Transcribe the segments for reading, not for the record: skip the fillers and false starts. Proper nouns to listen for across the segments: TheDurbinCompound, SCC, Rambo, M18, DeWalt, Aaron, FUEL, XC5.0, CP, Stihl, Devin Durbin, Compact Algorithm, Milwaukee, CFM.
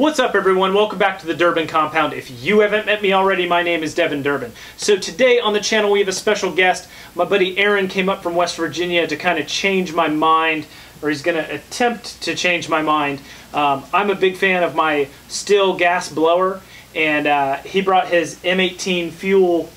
What's up, everyone? Welcome back to the Durbin Compound. If you haven't met me already, my name is Devin Durbin. So today on the channel we have a special guest. My buddy Aaron came up from West Virginia to kind of change my mind, or he's going to attempt to change my mind. I'm a big fan of my Stihl gas blower, and he brought his M18 FUEL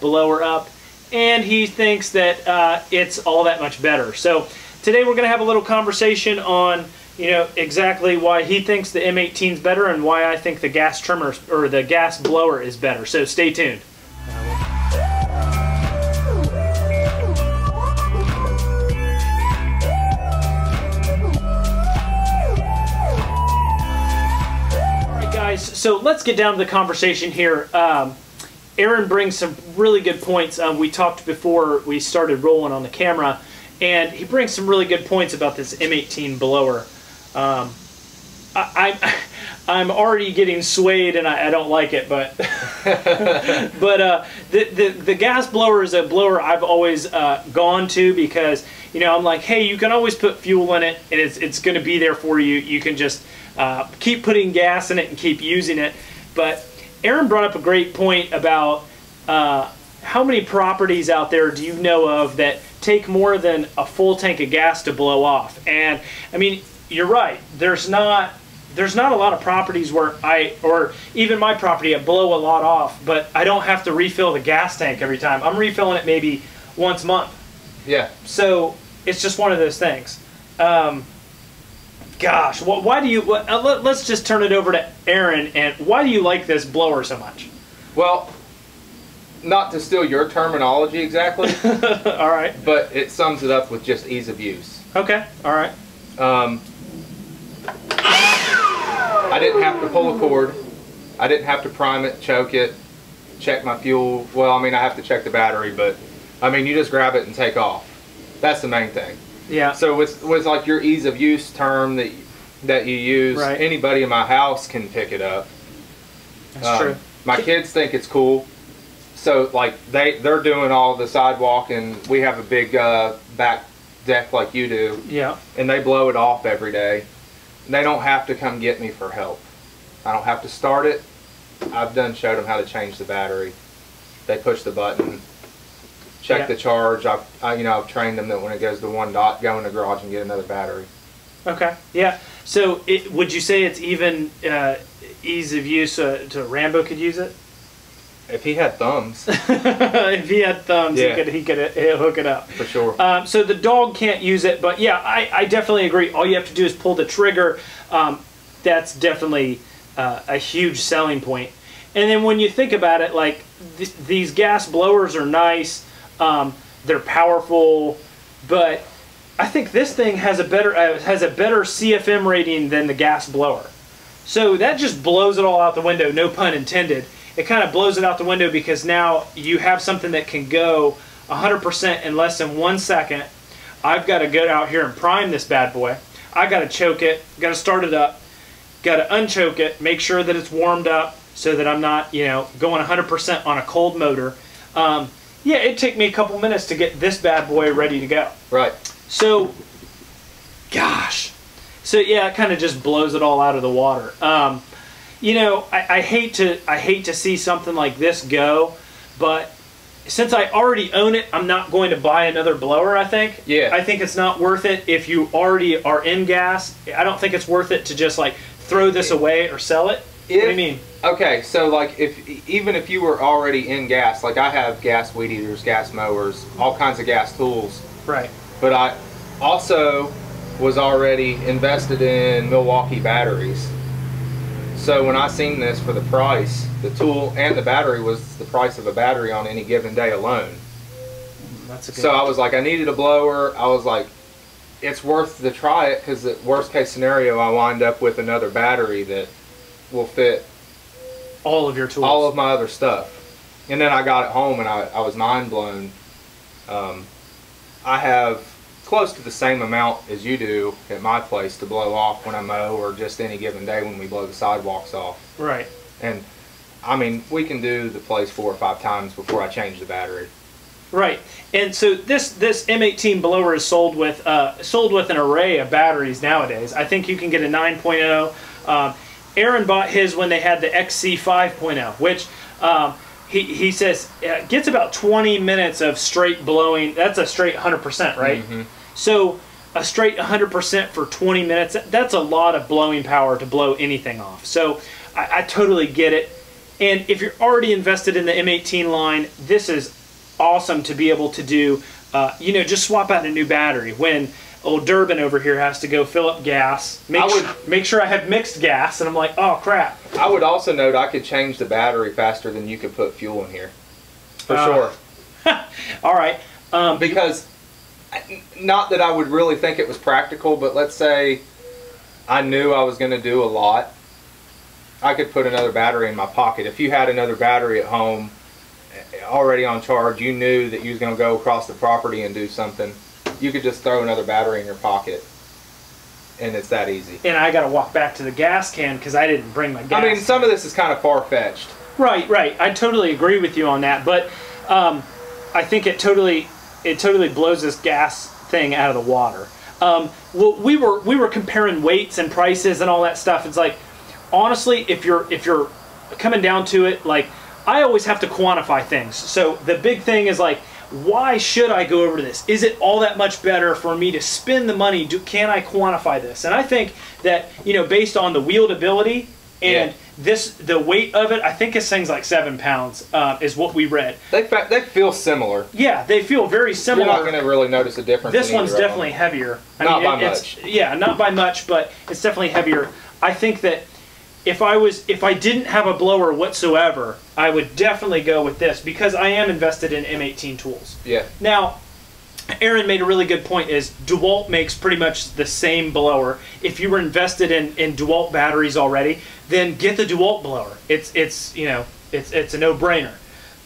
blower up, and he thinks that it's all that much better. So today we're going to have a little conversation on exactly why he thinks the M18 is better and why I think the gas trimmer or the gas blower is better. So stay tuned. Alright guys, so let's get down to the conversation here. Aaron brings some really good points. We talked before we started rolling on the camera, and he brings some really good points about this M18 blower. I'm already getting swayed, and I don't like it, but but the gas blower is a blower I've always gone to because I'm like, hey, you can always put fuel in it, and it's going to be there for you. You can just keep putting gas in it and keep using it. But Aaron brought up a great point about how many properties out there do you know of that take more than a full tank of gas to blow off? And I mean, you're right, there's not a lot of properties where I, or even my property, I blow a lot off, but I don't have to refill the gas tank every time. I'm refilling it maybe once a month. Yeah. So it's just one of those things. Gosh, why do you, let's just turn it over to Aaron, and why do you like this blower so much? Well, not to steal your terminology exactly. All right. But it sums it up with just ease of use. Okay. All right. I didn't have to pull a cord. I didn't have to prime it, choke it, check my fuel. Well, I mean, I have to check the battery, but I mean, you just grab it and take off. That's the main thing. Yeah. So it's like your ease of use term that you use. Right. Anybody in my house can pick it up. That's true. My kids think it's cool. So like they're doing all the sidewalk, and we have a big back deck like you do. Yeah. And they blow it off every day. And they don't have to come get me for help. I don't have to start it. I've done showed them how to change the battery. They push the button, check the charge. I've trained them that when it goes to one dot, go in the garage and get another battery. Okay. Yeah. So would you say it's even ease of use to Rambo could use it? If he had thumbs. If he had thumbs, yeah. He'll hook it up. For sure. So the dog can't use it, but yeah, I definitely agree. All you have to do is pull the trigger. That's definitely a huge selling point. And then when you think about it, like these gas blowers are nice. They're powerful, but I think this thing has a better CFM rating than the gas blower. So that just blows it all out the window, no pun intended. It kind of blows it out the window because now you have something that can go 100% in less than 1 second. I've got to go out here and prime this bad boy. I got to choke it, got to start it up, got to unchoke it, make sure that it's warmed up so that I'm not, going 100% on a cold motor. Yeah, it took me a couple minutes to get this bad boy ready to go. Right. So, gosh. So yeah, it kind of just blows it all out of the water. I hate to see something like this go, but since I already own it, I'm not going to buy another blower, I think. Yeah. I think it's not worth it if you already are in gas. I don't think it's worth it to just like throw this away or sell it. What do you mean? Okay, so like even if you were already in gas, like I have gas weed eaters, gas mowers, all kinds of gas tools. Right. But I also was already invested in Milwaukee batteries. So when I seen this for the price, the tool and the battery was the price of a battery on any given day alone. That's a good one. I was like, I needed a blower. I was like, it's worth the try it because the worst case scenario, I wind up with another battery that will fit all of your tools, all of my other stuff. And then I got it home and I was mind blown. I have close to the same amount as you do at my place to blow off when I mow or just any given day when we blow the sidewalks off. Right. And I mean, we can do the place 4 or 5 times before I change the battery. Right. And so this M18 blower is sold with an array of batteries nowadays. I think you can get a 9.0. Aaron bought his when they had the XC5.0, which he says gets about 20 minutes of straight blowing. That's a straight 100%, right? Mm-hmm. So a straight 100% for 20 minutes, that's a lot of blowing power to blow anything off. So I totally get it. And if you're already invested in the M18 line, this is awesome to be able to do, you know, just swap out a new battery when old Durbin over here has to go fill up gas. Make sure I have mixed gas, and I'm like, oh, crap. I would also note I could change the battery faster than you could put fuel in here, for sure. All right. Because... not that I would really think it was practical, but let's say I knew I was going to do a lot. I could put another battery in my pocket. If you had another battery at home already on charge, you knew that you was going to go across the property and do something, you could just throw another battery in your pocket, and it's that easy. And I got to walk back to the gas can because I didn't bring my gas. I mean, some of this is kind of far-fetched. Right, right. I totally agree with you on that, but I think it totally... it totally blows this gas thing out of the water. Well, we were comparing weights and prices and all that stuff. It's like, honestly, if you're coming down to it, like, I always have to quantify things. So the big thing is like, why should I go over to this? Is it all that much better for me to spend the money? Can I quantify this? And I think that, you know, based on the wieldability and the weight of it, I think this thing's like 7 pounds is what we read. They feel similar. Yeah, they feel very similar. You're not going to really notice a difference. This one's definitely heavier. Not by much. Yeah, not by much, but it's definitely heavier. I think that if I didn't have a blower whatsoever, I would definitely go with this because I am invested in M18 tools. Yeah. Now, Aaron made a really good point is DeWalt makes pretty much the same blower. If you were invested in DeWalt batteries already, then get the DeWalt blower. It's you know, it's a no-brainer.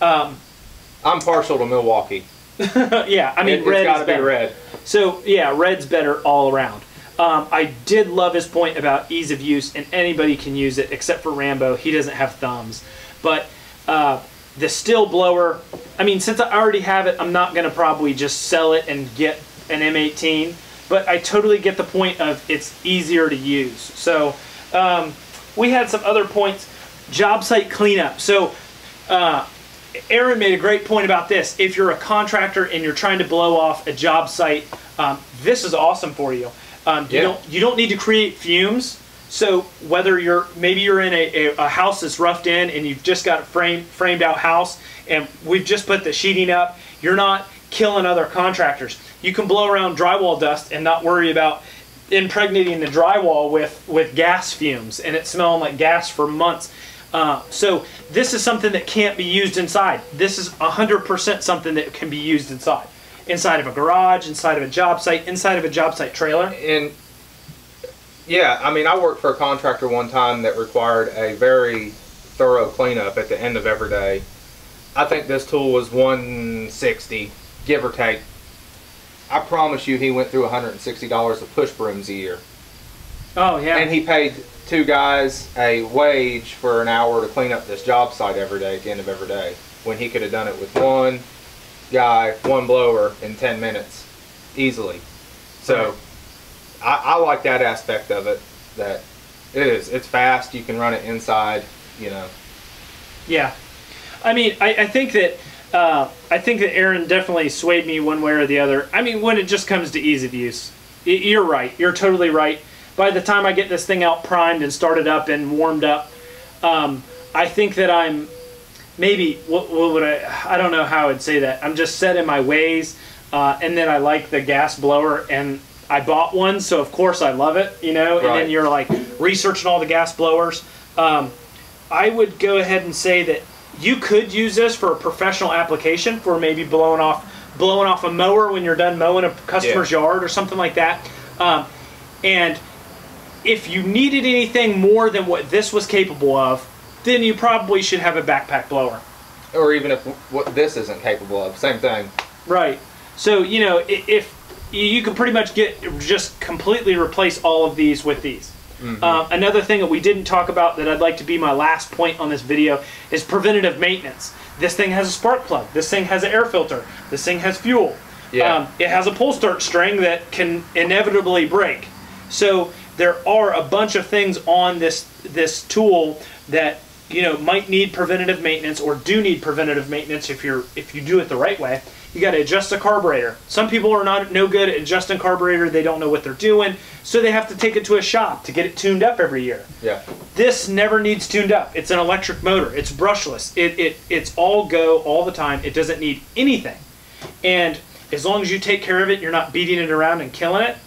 I'm partial to Milwaukee. Yeah, I mean, red is better. Red. So, yeah, red's better all around. I did love his point about ease of use, and anybody can use it except for Rambo. He doesn't have thumbs. But the Stihl blower, I mean, since I already have it, I'm not going to probably just sell it and get an M18, but I totally get the point of it's easier to use. So we had some other points. Job site cleanup. So Aaron made a great point about this. If you're a contractor and you're trying to blow off a job site, this is awesome for you. You don't need to create fumes. So whether maybe you're in a house that's roughed in and you've just got a framed out house and we've just put the sheeting up, you're not killing other contractors. You can blow around drywall dust and not worry about impregnating the drywall with gas fumes and it smelling like gas for months. So this is something that can't be used inside. This is 100% something that can be used inside. Inside of a garage, inside of a job site, inside of a job site trailer. And yeah, I mean, I worked for a contractor one time that required a very thorough cleanup at the end of every day. I think this tool was 160, give or take. I promise you he went through $160 of push brooms a year. Oh, yeah. And he paid two guys a wage for an hour to clean up this job site every day at the end of every day, when he could have done it with one guy, one blower in 10 minutes, easily. So... I like that aspect of it, that it's fast, you can run it inside, you know. Yeah. I mean, I think that Aaron definitely swayed me one way or the other. I mean, when it just comes to ease of use, you're right. You're totally right. By the time I get this thing out primed and started up and warmed up, I think that I'm maybe, what would I don't know how I would say that. I'm just set in my ways, and then I like the gas blower, and I bought one, so of course I love it, you know, right. And then you're like researching all the gas blowers. I would go ahead and say that you could use this for a professional application for maybe blowing off a mower when you're done mowing a customer's yard or something like that. And if you needed anything more than what this was capable of, then you probably should have a backpack blower. Or even if what this isn't capable of, same thing. Right. So, you know, if you can pretty much completely replace all of these with these. Mm-hmm. Another thing that we didn't talk about that I'd like to be my last point on this video is preventative maintenance. This thing has a spark plug. This thing has an air filter. This thing has fuel. Yeah. It has a pull start string that can inevitably break. So there are a bunch of things on this tool that might need preventative maintenance or do need preventative maintenance if you do it the right way. You got to adjust the carburetor. Some people are no good at adjusting carburetor. They don't know what they're doing, so they have to take it to a shop to get it tuned up every year. Yeah. This never needs tuned up. It's an electric motor. It's brushless. It's all go all the time. It doesn't need anything. And as long as you take care of it, you're not beating it around and killing it,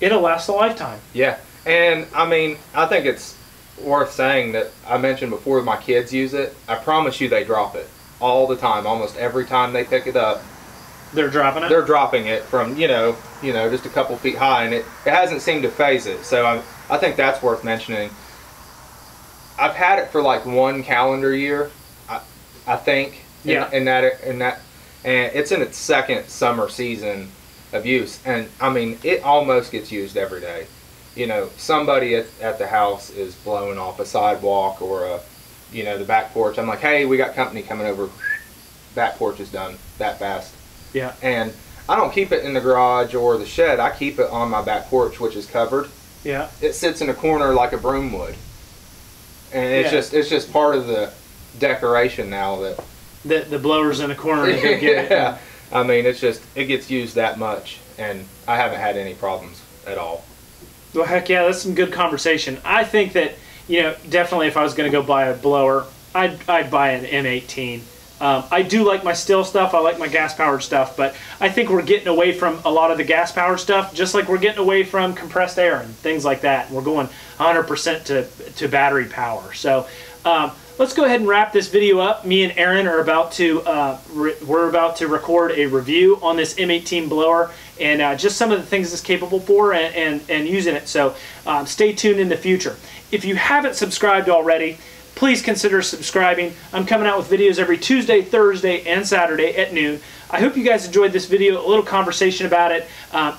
it'll last a lifetime. Yeah. And I mean, I think it's worth saying that I mentioned before my kids use it. I promise you they drop it all the time. Almost every time they pick it up, they're dropping it. They're dropping it from just a couple feet high, and it hasn't seemed to phase it. So I think that's worth mentioning. I've had it for like one calendar year, I think. Yeah. And it's in its second summer season of use, and I mean it almost gets used every day. Somebody at the house is blowing off a sidewalk or a the back porch. I'm like, hey, we got company coming over. Back porch is done that fast. Yeah. And I don't keep it in the garage or the shed. I keep it on my back porch, which is covered. Yeah. It sits in a corner like a broom would. And it's just part of the decoration now that the blower's in the corner and you get it. Yeah. I mean, it gets used that much, and I haven't had any problems at all. Well, heck yeah, that's some good conversation. I think that definitely if I was going to go buy a blower, I'd buy an M18. I do like my Stihl stuff. I like my gas-powered stuff, but I think we're getting away from a lot of the gas-powered stuff, just like we're getting away from compressed air and things like that. We're going 100% to battery power. So let's go ahead and wrap this video up. Me and Aaron are about to record a review on this M18 blower and just some of the things it's capable for and using it. So stay tuned in the future. If you haven't subscribed already, please consider subscribing. I'm coming out with videos every Tuesday, Thursday, and Saturday at noon. I hope you guys enjoyed this video, a little conversation about it.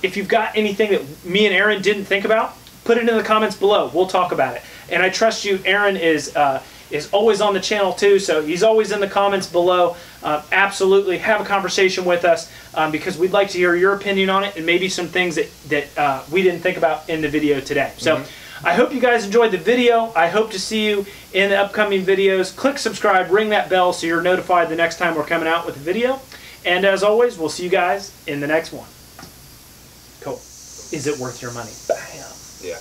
If you've got anything that me and Aaron didn't think about, put it in the comments below. We'll talk about it. And I trust you, Aaron is always on the channel too, so he's always in the comments below. Absolutely have a conversation with us because we'd like to hear your opinion on it and maybe some things that we didn't think about in the video today. So. Mm-hmm. I hope you guys enjoyed the video. I hope to see you in the upcoming videos. Click subscribe, ring that bell so you're notified the next time we're coming out with a video. And as always, we'll see you guys in the next one. Cool. Is it worth your money? Bam. Yeah.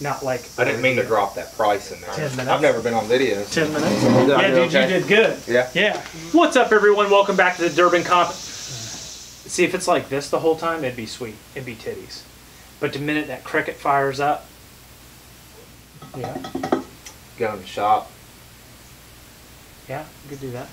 Not like... I didn't mean to drop that price in there. 10 minutes. I've never been on videos. 10 minutes. Yeah, dude, okay. You did good. Yeah. Yeah. What's up, everyone? Welcome back to the Durbin Compound. See, if it's like this the whole time, it'd be sweet. It'd be titties. But the minute that cricket fires up, yeah. Go in the shop. Yeah, you could do that.